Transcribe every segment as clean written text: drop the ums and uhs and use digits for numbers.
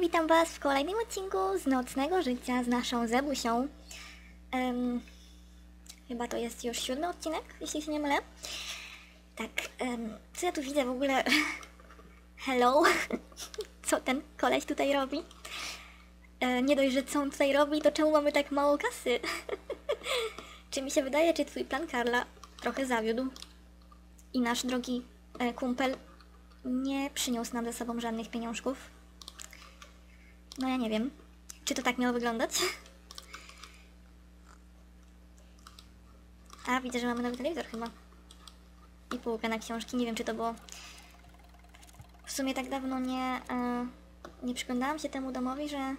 witam Was w kolejnym odcinku z Nocnego Życia z naszą Zebusią. Chyba to jest już 7. odcinek, jeśli się nie mylę. Tak, co ja tu widzę w ogóle? Hello? Co ten koleś tutaj robi? Nie dość, że co on tutaj robi, to czemu mamy tak mało kasy? Czy mi się wydaje, czy twój plan Karla trochę zawiódł? I nasz drogi kumpel nie przyniósł nam ze sobą żadnych pieniążków. No ja nie wiem, czy to tak miało wyglądać? A, widzę, że mamy nowy telewizor chyba. I półkę na książki, nie wiem, czy to było... W sumie tak dawno nie przyglądałam się temu domowi, że...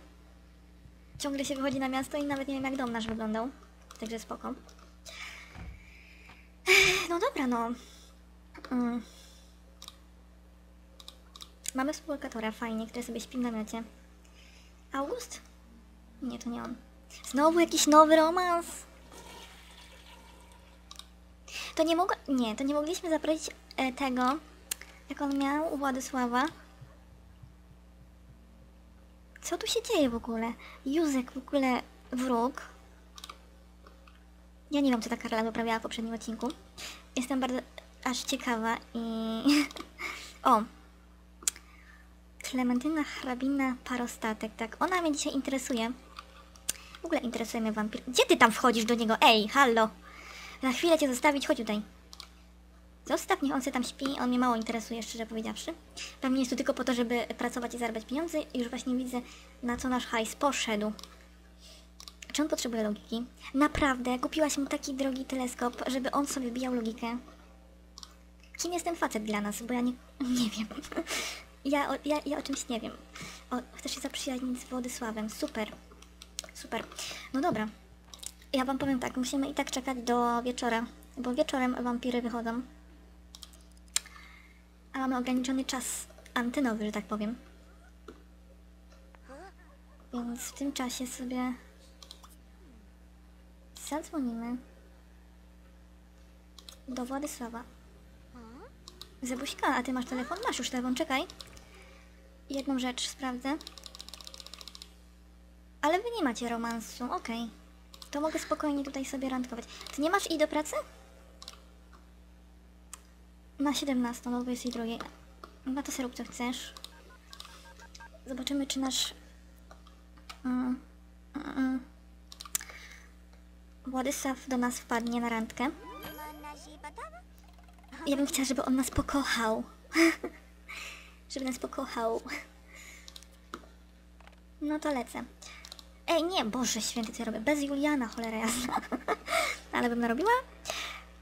Ciągle się wychodzi na miasto i nawet nie wiem, jak dom nasz wyglądał. Także spoko. No dobra, no. Mamy współlokatora, fajnie, który sobie śpi w namiocie. August? Nie, to nie on. Znowu jakiś nowy romans! To nie mogło... Nie, to nie mogliśmy zaprosić tego, jak on miał u Władysława. Co tu się dzieje w ogóle? Józek w ogóle wróg. Ja nie wiem, co ta Karla doprawiała w poprzednim odcinku. Jestem bardzo aż ciekawa i... O! Klementyna, hrabina, parostatek, tak. Ona mnie dzisiaj interesuje. W ogóle interesuje mnie wampir... Gdzie ty tam wchodzisz do niego? Ej, hallo! Za chwilę cię zostawić, chodź tutaj. Zostaw, niech on się tam śpi, on mnie mało interesuje, szczerze powiedziawszy. Pewnie jest tu tylko po to, żeby pracować i zarabiać pieniądze. I już właśnie widzę, na co nasz hajs poszedł. Czy on potrzebuje logiki? Naprawdę, kupiłaś mu taki drogi teleskop, żeby on sobie bijał logikę. Kim jest ten facet dla nas? Bo ja nie wiem. Ja o czymś nie wiem. O, chcesz się zaprzyjaźnić z Władysławem. Super. Super. No dobra. Ja wam powiem tak, musimy i tak czekać do wieczora, bo wieczorem wampiry wychodzą. A mamy ograniczony czas antenowy, że tak powiem. Więc w tym czasie sobie zadzwonimy do Władysława. Zebuśka, a ty masz telefon? Masz już telefon, czekaj. Jedną rzecz sprawdzę. Ale wy nie macie romansu, okej. To mogę spokojnie tutaj sobie randkować. Ty nie masz i do pracy? Na 17, no bo jest i drugiej. No to sobie rób co chcesz. Zobaczymy, czy nasz... Władysław do nas wpadnie na randkę. Ja bym chciała, żeby on nas pokochał. Żeby nas pokochał. No to lecę. Ej, nie, Boże Święty, co ja robię? Bez Juliana, cholera jasna. Ale bym narobiła.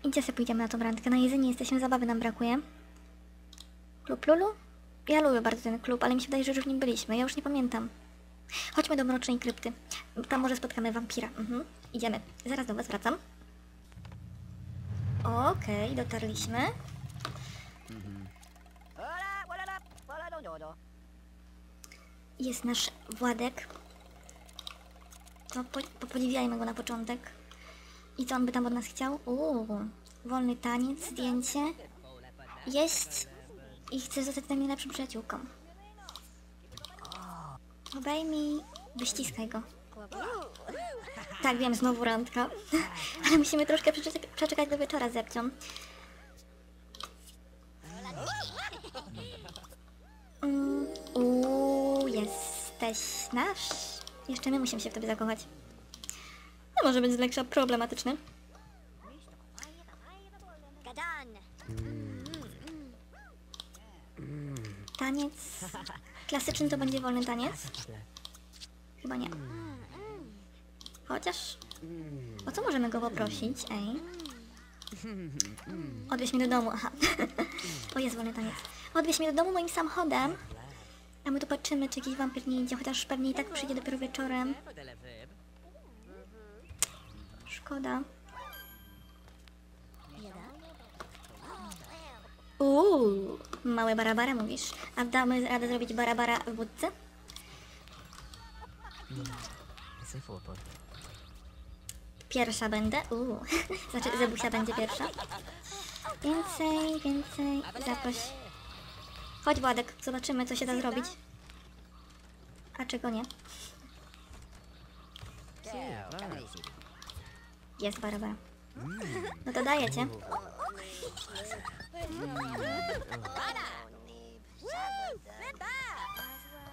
I gdzie sobie pójdziemy na tą randkę? Na jedzenie jesteśmy, zabawy nam brakuje. Klub Lulu? Ja lubię bardzo ten klub, ale mi się wydaje, że już w nim byliśmy. Ja już nie pamiętam. Chodźmy do Mrocznej Krypty. Tam może spotkamy wampira. Idziemy. Zaraz do was wracam. Okej, dotarliśmy. Jest nasz Władek. To popodziwiajmy go na początek. I co on by tam od nas chciał? Wolny taniec, zdjęcie. Jeść. I chcę zostać tam najlepszym przyjaciółką. Obejmij, wyściskaj go. Tak, wiem, znowu randka. Ale musimy troszkę przeczekać do wieczora z Zepcią. Jesteś nasz? Jeszcze my musimy się w tobie zakochać. No może być lekko problematyczny. Taniec... Klasyczny to będzie wolny taniec? Chyba nie. Chociaż... O co możemy go poprosić? Ej. Odwieź mnie do domu, aha. O, jest wolny taniec. Odwieź mnie do domu moim samochodem. A my tu patrzymy, czy jakiś wampir nie idzie, chociaż pewnie i tak przyjdzie dopiero wieczorem. Szkoda. Małe barabara mówisz? A damy radę zrobić barabara w budce? Pierwsza będę. Znaczy, Zebusia będzie pierwsza. Więcej, więcej. Zaproś. Chodź Władek, zobaczymy, co się da zrobić. a czego nie. Jest Barbara. No to daję cię.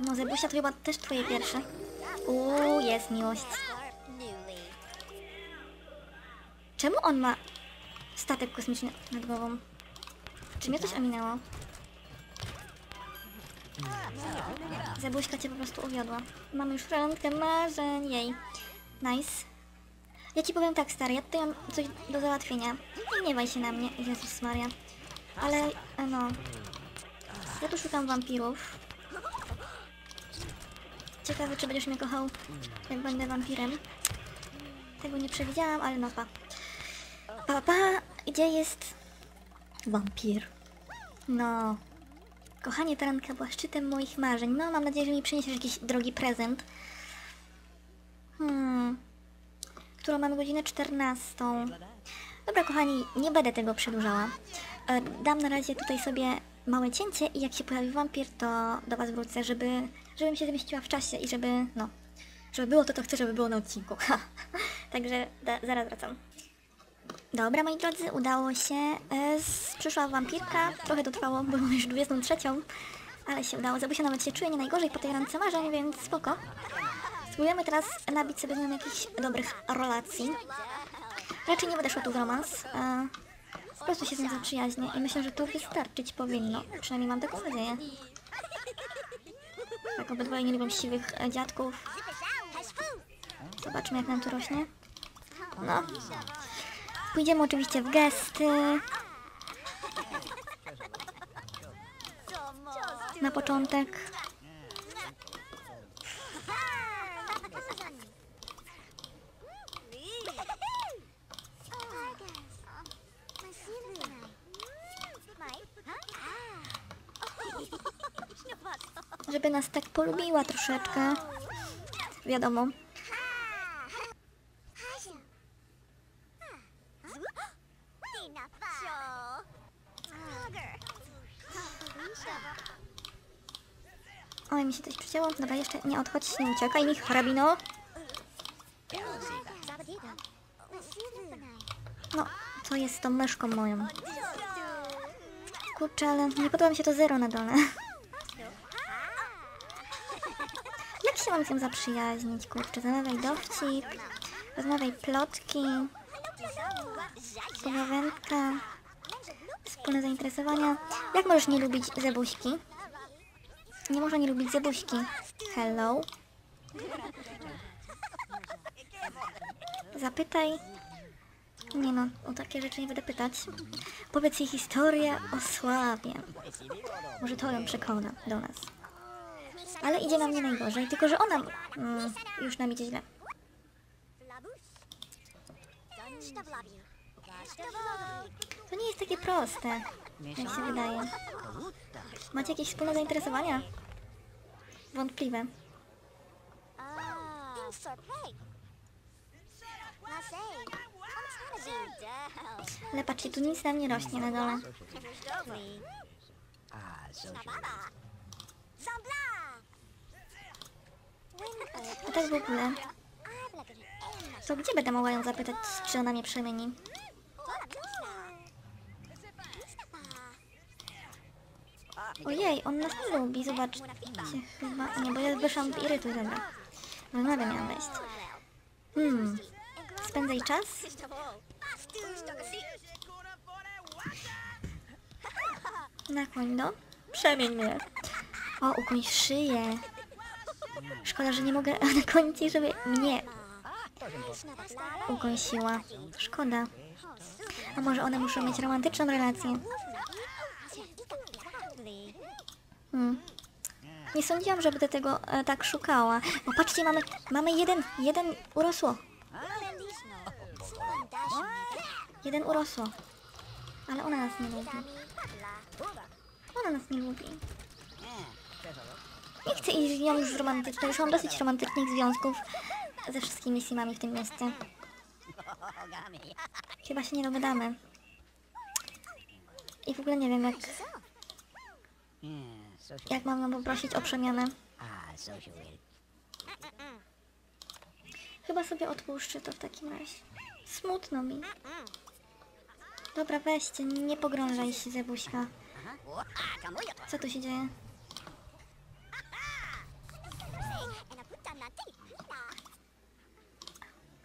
No Zebusia to chyba też twoje pierwsze. Uuu, jest miłość. Czemu on ma statek kosmiczny nad głową? Czy mnie coś ominęło? Zebuśka cię po prostu uwiodła. Mamy już randkę marzeń jej. Nice. Ja ci powiem tak, stary, ja tutaj mam coś do załatwienia. Nie gniewaj się na mnie, Jezus Maria. Ale, no... Ja tu szukam wampirów. Ciekawe, czy będziesz mnie kochał, jak będę wampirem. Tego nie przewidziałam, ale no pa. Pa. Gdzie jest... wampir? No... Kochanie, ta randka była szczytem moich marzeń. No, mam nadzieję, że mi przyniesiesz jakiś drogi prezent. Którą mamy godzinę 14. Dobra, kochani, nie będę tego przedłużała. Dam na razie tutaj sobie małe cięcie i jak się pojawi wampir, to do was wrócę, żebym się zmieściła w czasie i żeby, no, żeby było to, co chcę, żeby było na odcinku. Także zaraz wracam. Dobra, moi drodzy, udało się. Przyszła wampirka, trochę to trwało, bo już 23, ale się udało. Zebusia nawet się czuje nie najgorzej po tej randce marzeń, więc spoko. Spróbujemy teraz nabić sobie na jakichś dobrych relacji. Raczej nie będę szła tu w romans. Po prostu się z nim zaprzyjaźnię i myślę, że to wystarczyć powinno. Przynajmniej mam taką nadzieję. Tak, obydwoje nie lubią siwych dziadków. Zobaczmy, jak nam tu rośnie. No. Pójdziemy oczywiście w gesty. Na początek. Żeby nas tak polubiła troszeczkę. Wiadomo. Oj, mi się coś przycięło. Dobra, jeszcze nie odchodź, nie uciekaj mi, hrabino. No, co jest z tą myszką moją? Kurczę, ale nie podoba mi się to zero na dole. Jak się mam z nią zaprzyjaźnić, kurczę? Zamawiaj dowcip, rozmawiaj plotki, pogawędka, wspólne zainteresowania. Jak możesz nie lubić Zebuśki? Nie można nie lubić Zebuśki. Hello? Zapytaj. Nie no, o takie rzeczy nie będę pytać. Powiedz jej historię o sławie. Może to ją przekona do nas. Ale idzie na mnie najgorzej, tylko że ona... już nam idzie źle. To nie jest takie proste, jak się wydaje. Macie jakieś wspólne zainteresowania? Wątpliwe. Ale patrzcie, tu nic nam nie rośnie na dole. A tak w ogóle. To gdzie będę mogła ją zapytać, czy ona mnie przemieni? Ojej, on nas nie lubi, zobaczcie chyba. Nie, bo ja wyszłam w irytu, dobra. No nagle miałam wejść. Spędzaj czas. Nakłoń do. Przemień mnie. O, ukoń szyję. Szkoda, że nie mogę nakłonić jej, żeby mnie ukąsiła. Szkoda. A może one muszą mieć romantyczną relację? Nie sądziłam, żeby tego tak szukała. O, patrzcie, mamy jeden urosło. Jeden urosło. Ale ona nas nie lubi. Ona nas nie lubi. Nie chcę iść z nią już romantyczną. Już mam dosyć romantycznych związków ze wszystkimi simami w tym mieście. Chyba się nie dogadamy. I w ogóle nie wiem, jak mam ją poprosić o przemianę. Chyba sobie odpuszczę to w takim razie. Smutno mi. Dobra, weźcie, nie pogrążaj się, Zebuśka. Co tu się dzieje?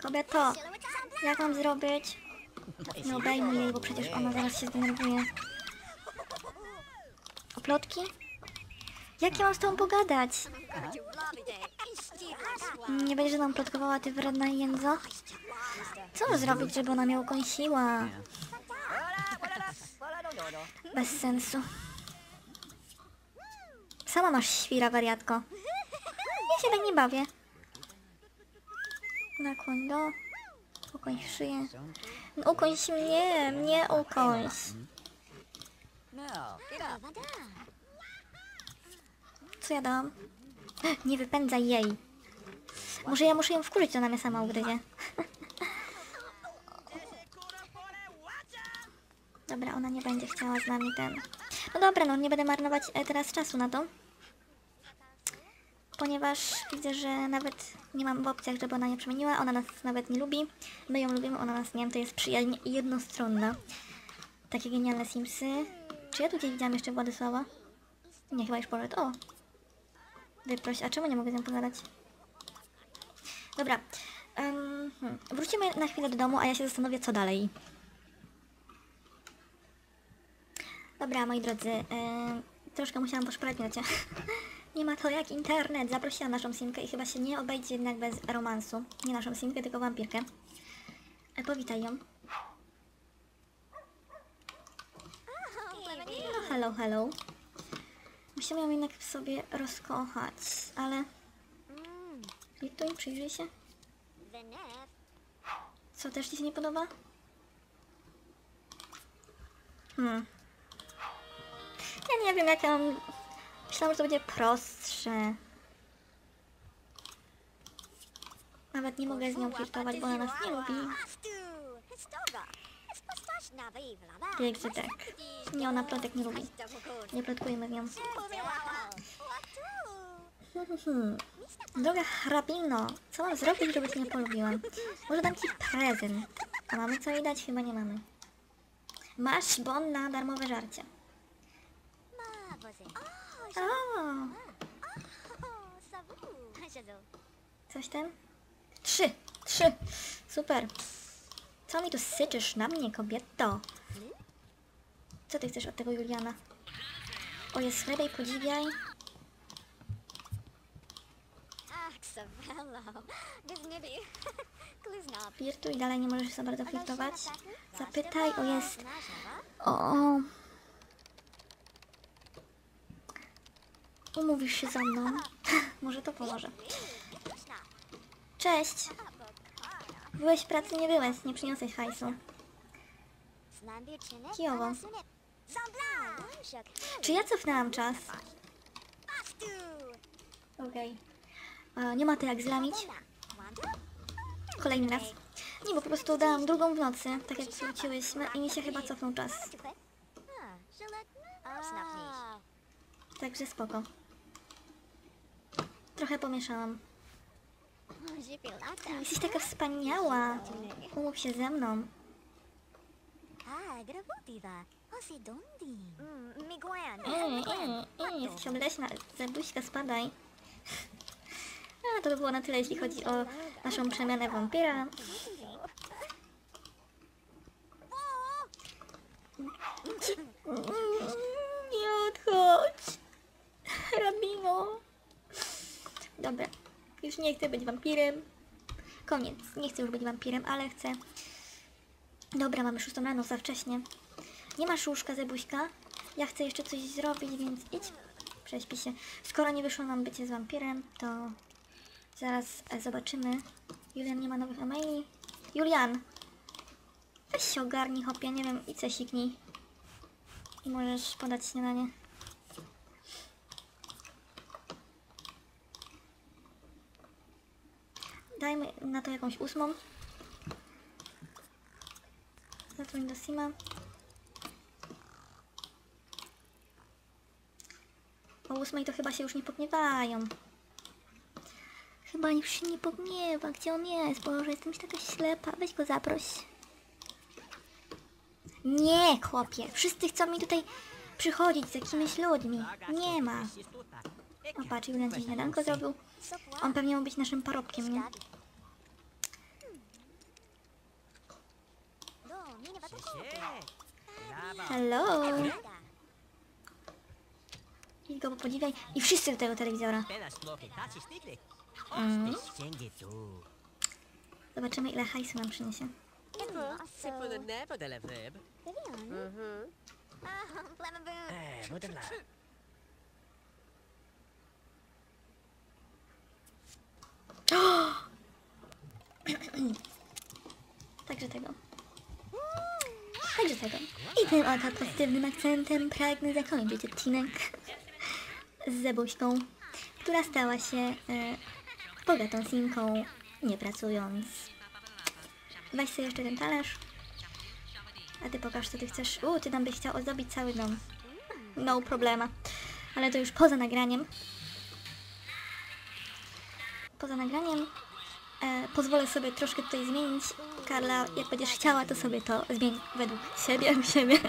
Kobieto, jak mam zrobić? Nie obejmuj jej, bo przecież ona zaraz się zdenerwuje. Oplotki? Jak ja mam z tobą pogadać? Nie będziesz nam plotkowała, ty wredna jędzo? Co masz zrobić, żeby ona mnie ukąsiła? Bez sensu. Sama masz świra, wariatko. Ja się tak nie bawię. Nakłoń do... Ukoń szyję. No, ukoń mnie, mnie ukoń. Co ja dałam? Nie wypędzaj jej. Może ja muszę ją wkurzyć, ona mnie sama ugryzie. Dobra, ona nie będzie chciała z nami ten... No dobra, no nie będę marnować teraz czasu na to. Ponieważ widzę, że nawet nie mam w opcjach, żeby ona nie przemieniła. Ona nas nawet nie lubi. My ją lubimy, ona nas nie wiem. To jest przyjaźń jednostronna. Takie genialne Simsy. Czy ja tutaj widziałam jeszcze Władysława? Nie, chyba już poszedł. O! Wyproś. A czemu nie mogę z nią pogadać? Dobra. Wrócimy na chwilę do domu, a ja się zastanowię, co dalej. Dobra, moi drodzy. Troszkę musiałam poszperać, wiecie. Nie ma to jak internet. Zaprosiłam naszą Simkę i chyba się nie obejdzie jednak bez romansu. Nie naszą Simkę, tylko wampirkę. Powitaj ją. No hello, hello. Musimy ją jednak w sobie rozkochać, ale... Lituj, przyjrzyj się. Co, też ci się nie podoba? Ja nie wiem, jak ja mam... Myślałam, że to będzie prostsze. Nawet nie mogę z nią flirtować, bo ona nas nie lubi. Jakże tak. Nie, ona plotek nie lubi. Nie plotkujemy w nią. Droga hrabino, co mam zrobić, żeby cię nie polubiłam? Może dam ci prezent. A mamy co jej dać? Chyba nie mamy. Masz bon na darmowe żarcie. O! Coś tam? 3! 3! Super! Co mi tu syczysz na mnie, kobieto? Co ty chcesz od tego Juliana? O, jest chlebej, podziwiaj. Flirtuj, dalej nie możesz za bardzo flirtować. Zapytaj, o jest... O! Umówisz się za mną. Może to pomoże. Cześć! Byłeś w pracy, nie byłeś. Nie przyniosłeś hajsu. Kijowo. Czy ja cofnęłam czas? Okej. Nie ma to jak zlamić. Kolejny raz. Nie, bo po prostu dałam drugą w nocy, tak jak wróciłyśmy i mi się chyba cofnął czas. Także spoko. Trochę pomieszałam. Jesteś taka wspaniała. Umów się ze mną. Jest obleśna. Zebuśka, spadaj. A to by było na tyle, jeśli chodzi o naszą przemianę wampira. Nie odchodź. Hrabino. Dobra. Już nie chcę być wampirem. Koniec. Nie chcę już być wampirem, ale chcę... Dobra, mamy 6 rano, za wcześnie. Nie masz łóżka, Zebuśka. Ja chcę jeszcze coś zrobić, więc idź. Prześpi się. Skoro nie wyszło nam bycie z wampirem, to... Zaraz zobaczymy. Julian nie ma nowych e-maili. Julian! Weź się ogarnij, hopie, nie wiem, i co siknij. I możesz podać śniadanie. Dajmy na to jakąś 8. Zadzwoń do Sima. O 8 to chyba się już nie pogniewają. chyba już się nie pogniewa. Gdzie on jest? Boże, jestem już taka ślepa. Weź go zaproś. Nie, chłopie. Wszyscy chcą mi tutaj przychodzić z jakimiś ludźmi. Nie ma. O, patrz, Julian coś śniadanko zrobił. On pewnie mógł być naszym parobkiem, nie? Hello. I go podziwiaj. I wszyscy do tego telewizora. Zobaczymy, ile hajsu nam przyniesie. Także tego. Także tego. I tym oto pozytywnym akcentem pragnę zakończyć odcinek z Zebuśką, która stała się bogatą sinką, nie pracując. Weź sobie jeszcze ten talerz. A ty pokaż, co ty chcesz. Ty tam byś chciał ozdobić cały dom. No problema. Ale to już poza nagraniem. Poza nagraniem pozwolę sobie troszkę tutaj zmienić. Karla, jak będziesz chciała, to sobie to zmień według siebie.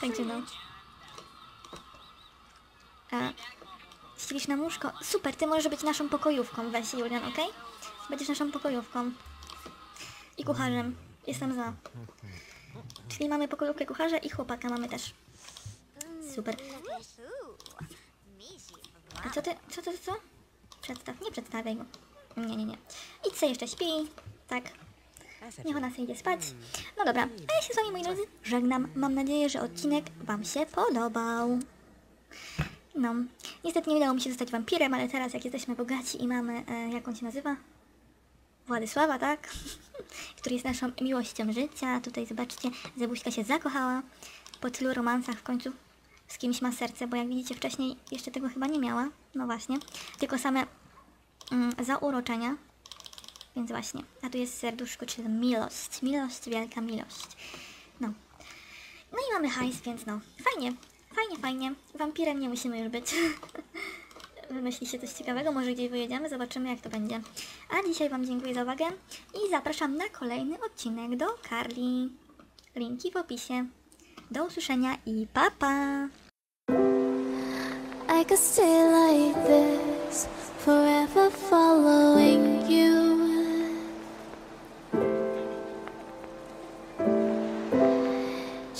Także no. Ścieliśmy na łóżko. Super, ty możesz być naszą pokojówką, weź Julian, okej? Będziesz naszą pokojówką. I kucharzem. Jestem za. Czyli mamy pokojówkę kucharza i chłopaka mamy też. Super. A co ty? Co? Przedstaw. Nie przedstawiaj go. Nie. Idź sobie jeszcze śpi. Tak. Niech ona sobie idzie spać. No dobra. A ja się z wami, moi drodzy, żegnam. Mam nadzieję, że odcinek wam się podobał. No. Niestety nie udało mi się zostać wampirem, ale teraz jak jesteśmy bogaci i mamy... jak on się nazywa? Władysława, tak? Który jest naszą miłością życia. Tutaj zobaczcie, Zebuśka się zakochała. Po tylu romansach w końcu z kimś ma serce, bo jak widzicie wcześniej jeszcze tego chyba nie miała. No właśnie. Tylko same zauroczenia. Więc właśnie. A tu jest serduszko, czyli miłość. Miłość, wielka miłość. No. No i mamy hajs, więc no. Fajnie. Fajnie. Wampirem nie musimy już być. Wymyślicie coś ciekawego, może gdzieś wyjedziemy, zobaczymy jak to będzie. A dzisiaj wam dziękuję za uwagę i zapraszam na kolejny odcinek do Karli. Linki w opisie. Do usłyszenia i pa pa! I could stay like this, forever following you.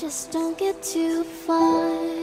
Just don't get too far.